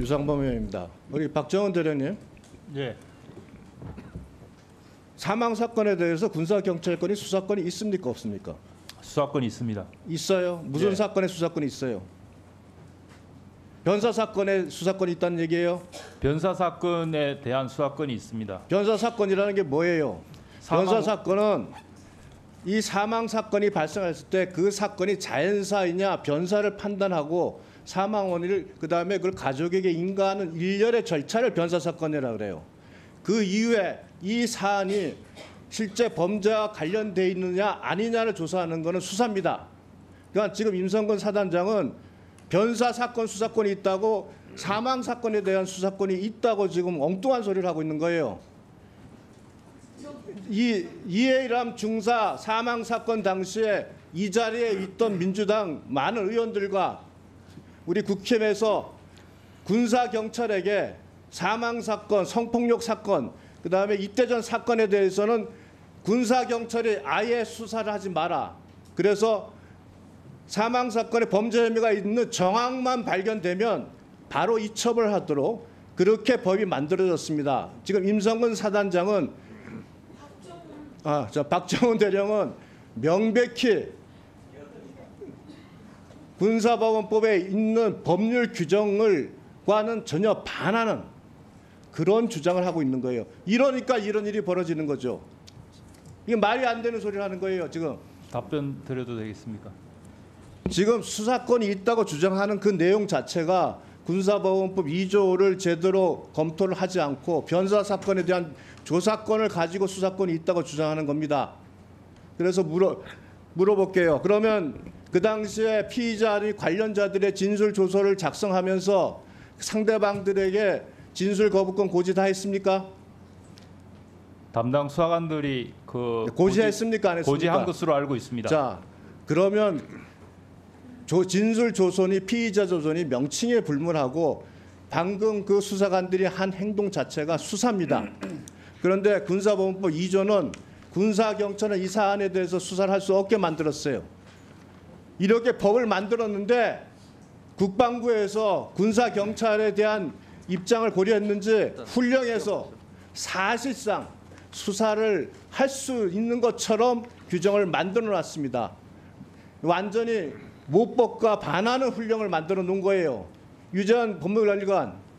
유상범 의원입니다. 우리 박정원 대변인. 예. 사망 사건에 대해서 군사 경찰권이 수사권이 있습니까, 없습니까? 수사권이 있습니다. 있어요. 무슨 예. 사건에 수사권이 있어요? 변사 사건에 수사권이 있다는 얘기예요? 변사 사건에 대한 수사권이 있습니다. 변사 사건이라는 게 뭐예요? 변사 사건은 이 사망 사건이 발생했을 때 그 사건이 자연사이냐 변사를 판단하고 사망 원인을 그다음에 그걸 가족에게 인가하는 일련의 절차를 변사 사건이라고 그래요. 그 이후에 이 사안이 실제 범죄와 관련돼 있느냐 아니냐를 조사하는 것은 수사입니다. 그러니까 지금 임성근 사단장은 변사 사건 수사권이 있다고 사망 사건에 대한 수사권이 있다고 지금 엉뚱한 소리를 하고 있는 거예요. 이애람 중사 사망 사건 당시에 이 자리에 있던 민주당 많은 의원들과 우리 국힘에서 군사 경찰에게 사망 사건, 성폭력 사건, 그다음에 이태전 사건에 대해서는 군사 경찰이 아예 수사를 하지 마라. 그래서 사망 사건에 범죄 혐의가 있는 정황만 발견되면 바로 이첩을 하도록 그렇게 법이 만들어졌습니다. 지금 임성근 사단장은 박정훈 대령은 명백히 군사법원법에 있는 법률 규정을과는 전혀 반하는 그런 주장을 하고 있는 거예요. 이러니까 이런 일이 벌어지는 거죠. 이게 말이 안 되는 소리를 하는 거예요, 지금. 답변 드려도 되겠습니까? 지금 수사권이 있다고 주장하는 그 내용 자체가 군사법원법 2조를 제대로 검토를 하지 않고 변사 사건에 대한 조사권을 가지고 수사권이 있다고 주장하는 겁니다. 그래서 물어볼게요. 그러면 그 당시에 피의자 관련자들의 진술 조서를 작성하면서 상대방들에게 진술 거부권 고지 다 했습니까? 담당 수사관들이 그 고지했습니까? 안 했습니까? 고지한 것으로 알고 있습니다. 자, 그러면 진술 조서니 피의자 조서니 명칭에 불문하고 방금 그 수사관들이 한 행동 자체가 수사입니다. 그런데 군사법원법 2조는 군사경찰은 이 사안에 대해서 수사를 할 수 없게 만들었어요. 이렇게 법을 만들었는데 국방부에서 군사경찰에 대한 입장을 고려했는지 훈령에서 사실상 수사를 할 수 있는 것처럼 규정을 만들어 놨습니다. 완전히 모법과 반하는 훈령을 만들어 놓은 거예요. 유재현 법무관리관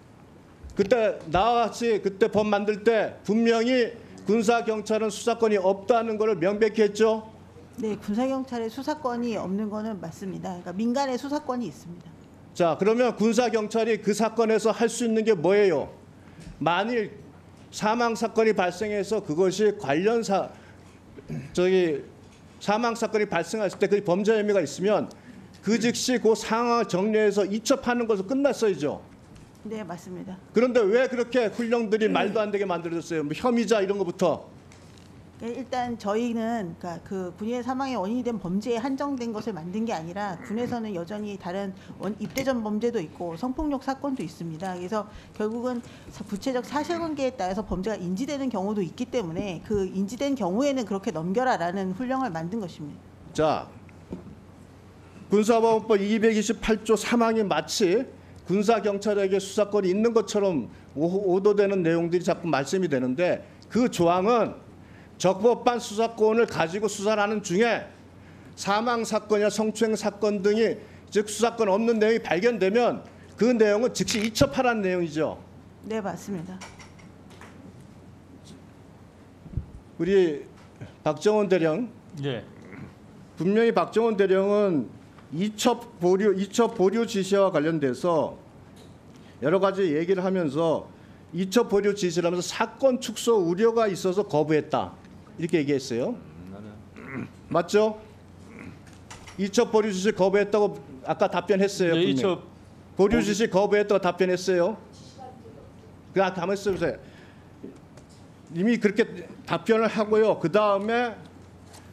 그때 나와 같이 그때 법 만들 때 분명히 군사경찰은 수사권이 없다는 것을 명백히 했죠? 네, 군사경찰의 수사권이 없는 것은 맞습니다. 그러니까 민간의 수사권이 있습니다. 자, 그러면 군사경찰이 그 사건에서 할 수 있는 게 뭐예요? 만일 사망 사건이 발생해서 그것이 사망 사건이 발생했을 때 그 범죄 혐의가 있으면 그 즉시 그 상황을 정리해서 이첩하는 것으로 끝났어야죠. 네, 맞습니다. 그런데 왜 그렇게 훈령들이 말도 안 되게 만들어졌어요? 뭐 혐의자 이런 것부터. 일단 저희는 그 군인의 사망의 원인이 된 범죄에 한정된 것을 만든 게 아니라 군에서는 여전히 다른 입대전 범죄도 있고 성폭력 사건도 있습니다. 그래서 결국은 구체적 사실관계에 따라서 범죄가 인지되는 경우도 있기 때문에 그 인지된 경우에는 그렇게 넘겨라라는 훈령을 만든 것입니다. 자, 군사법원법 228조 3항이 마치 군사경찰에게 수사권이 있는 것처럼 오도되는 내용들이 자꾸 말씀이 되는데 그 조항은 적법한 수사권을 가지고 수사를 하는 중에 사망 사건이나 성추행 사건 등이 즉 수사권 없는 내용이 발견되면 그 내용은 즉시 이첩하라는 내용이죠. 네, 맞습니다. 우리 박정원 대령. 네. 분명히 박정원 대령은 이첩 보류 지시와 관련돼서 여러 가지 얘기를 하면서 이첩 보류 지시를 하면서 사건 축소 우려가 있어서 거부했다. 이렇게 얘기했어요. 맞죠? 이첩 보류 지시 거부했다고 아까 답변했어요. 네, 이첩 보류 지시 거부했다고 답변했어요. 그냥 가만있어 보세요. 이미 그렇게 답변을 하고요. 그 다음에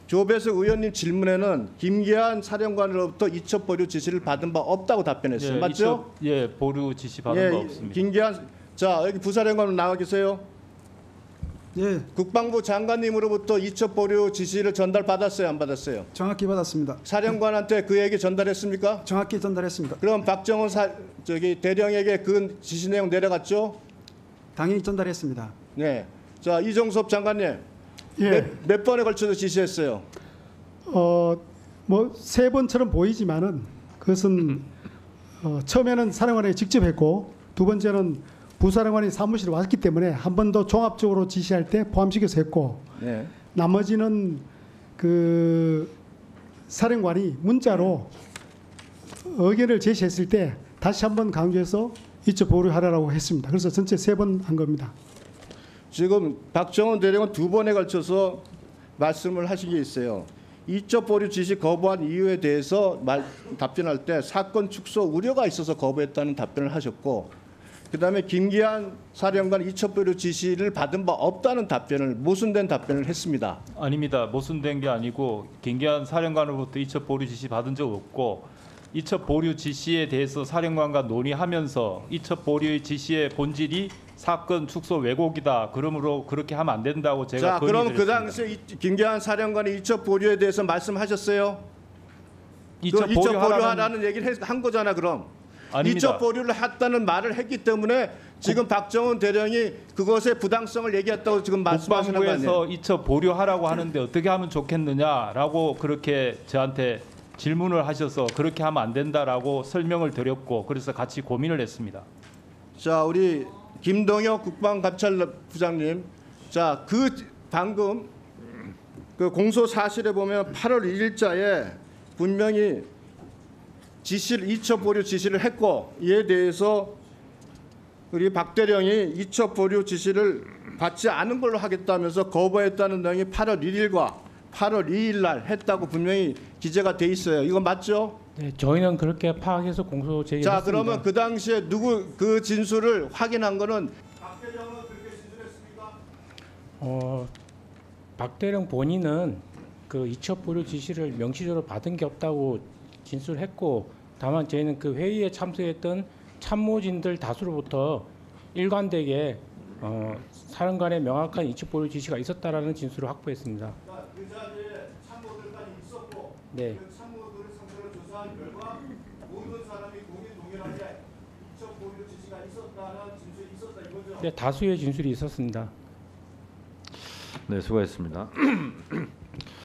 조배석 의원님 질문에는 김기한 사령관으로부터 이첩 보류 지시를 받은 바 없다고 답변했어요. 예, 맞죠? 이첩, 예, 보류 지시 받은 바 없습니다. 김기한 자, 여기 부사령관 나와 계세요. 예. 국방부 장관님으로부터 2첩 보류 지시를 전달받았어요, 안 받았어요? 정확히 받았습니다. 사령관한테 그 얘기 전달했습니까? 정확히 전달했습니다. 그럼 박정원 대령에게 그 지시 내용 내려갔죠? 당연히 전달했습니다. 네. 자, 이종섭 장관님. 예. 몇 번에 걸쳐서 지시했어요? 뭐 세 번처럼 보이지만은 그것은 처음에는 사령관이 직접 했고 두 번째는 부사령관이 사무실에 왔기 때문에 한 번 더 종합적으로 지시할 때 포함시켜서 했고 네. 나머지는 그 사령관이 문자로 의견을 제시했을 때 다시 한 번 강조해서 이첩 보류하라고 했습니다. 그래서 전체 세 번 한 겁니다. 지금 박정원 대령은 두 번에 걸쳐서 말씀을 하신 게 있어요. 이첩 보류 지시 거부한 이유에 대해서 답변할 때 사건 축소 우려가 있어서 거부했다는 답변을 하셨고 그다음에 김기한 사령관 이첩 보류 지시를 받은 바 없다는 답변을 모순된 답변을 했습니다. 아닙니다. 모순된 게 아니고 김기한 사령관으로부터 이첩 보류 지시 받은 적 없고 이첩 보류 지시에 대해서 사령관과 논의하면서 이첩 보류의 지시의 본질이 사건 축소 왜곡이다. 그러므로 그렇게 하면 안 된다고 제가 자, 그럼 드렸습니다. 그 당시에 김기한 사령관이 이첩 보류에 대해서 말씀하셨어요? 이첩 보류하라는 얘기를 한 거잖아, 그럼. 아닙니다. 이첩 보류를 했다는 말을 했기 때문에 지금 박정훈 대령이 그것의 부당성을 얘기했다고 지금 말씀하시는 거 아니에요? 국방부에서 이첩 보류하라고 하는데 어떻게 하면 좋겠느냐라고 그렇게 저한테 질문을 하셔서 그렇게 하면 안 된다라고 설명을 드렸고 그래서 같이 고민을 했습니다. 자, 우리 김동혁 국방감찰부장님, 자, 그 방금 그 공소 사실에 보면 8월 2일자에 분명히 지시를 이첩 보류 지시를 했고 이에 대해서 우리 박 대령이 이첩 보류 지시를 받지 않은 걸로 하겠다면서 거부했다는 내용이 8월 1일과 8월 2일 날 했다고 분명히 기재가 돼 있어요. 이건 맞죠? 네, 저희는 그렇게 파악해서 공소 제기했습니다. 자, 그러면 그 당시에 누구 그 진술을 확인한 거는 박 대령은 그렇게 진술했습니까? 박 대령 본인은 그 이첩 보류 지시를 명시적으로 받은 게 없다고 진술했고 다만 저희는 그 회의에 참석했던 참모진들 다수로부터 일관되게 사령관의 명확한 이첩 보류 지시가 있었다라는 진술을 확보했습니다. 그러니까 그 자리에 참모들까지 있었고 네. 그 참모들을 상대로 조사한 결과 모든 사람이 동일하게 이첩 보류 지시가 있었다는 진술이 있었다 이거죠? 네, 다수의 진술이 있었습니다. 네, 수고했습니다.